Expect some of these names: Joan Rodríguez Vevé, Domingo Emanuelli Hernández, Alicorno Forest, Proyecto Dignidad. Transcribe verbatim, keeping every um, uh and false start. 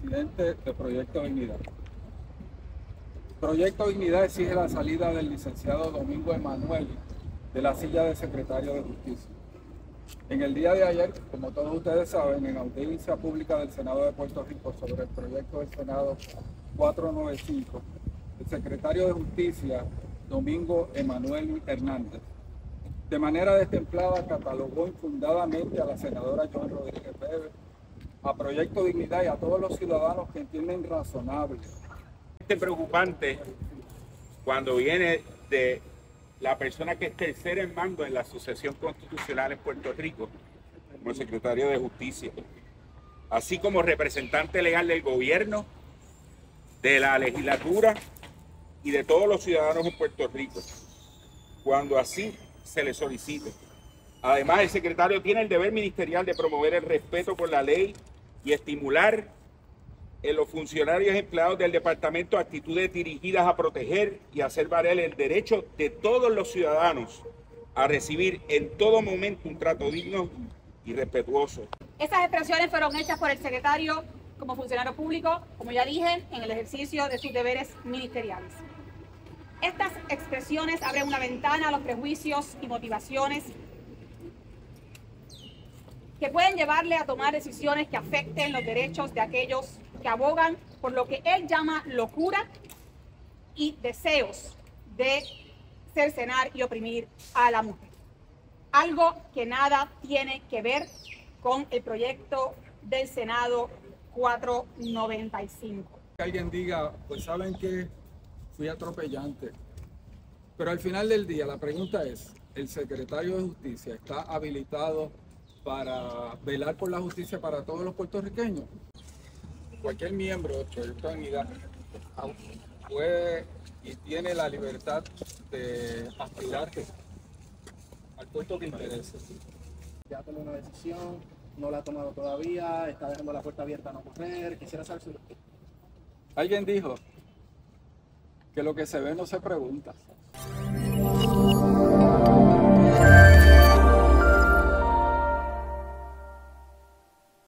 presidente de Proyecto Dignidad. Proyecto Dignidad exige la salida del licenciado Domingo Emanuelli de la silla de secretario de Justicia. En el día de ayer, como todos ustedes saben, en audiencia pública del Senado de Puerto Rico sobre el proyecto del Senado cuatrocientos noventa y cinco, el secretario de Justicia, Domingo Emanuelli Hernández, de manera destemplada catalogó infundadamente a la senadora Joan Rodríguez Vevé, a Proyecto Dignidad y a todos los ciudadanos que entienden razonable. Es preocupante cuando viene de la persona que es tercera en mando en la sucesión constitucional en Puerto Rico, como secretario de Justicia, así como representante legal del gobierno, de la legislatura y de todos los ciudadanos en Puerto Rico, cuando así se le solicite. Además, el secretario tiene el deber ministerial de promover el respeto por la ley y estimular en los funcionarios empleados del departamento actitudes dirigidas a proteger y hacer valer el derecho de todos los ciudadanos a recibir en todo momento un trato digno y respetuoso. Estas expresiones fueron hechas por el secretario como funcionario público, como ya dije, en el ejercicio de sus deberes ministeriales. Estas expresiones abren una ventana a los prejuicios y motivaciones que pueden llevarle a tomar decisiones que afecten los derechos de aquellos que abogan por lo que él llama locura y deseos de cercenar y oprimir a la mujer. Algo que nada tiene que ver con el proyecto del Senado cuatrocientos noventa y cinco. Que alguien diga, pues saben que fui atropellante, pero al final del día la pregunta es, ¿el secretario de Justicia está habilitado para velar por la justicia para todos los puertorriqueños? Cualquier miembro del Proyecto de Dignidad puede y tiene la libertad de aspirar al puesto que interese. Ya tomó una decisión, no la ha tomado todavía, está dejando la puerta abierta a no correr, quisiera saber si... Alguien dijo que lo que se ve no se pregunta.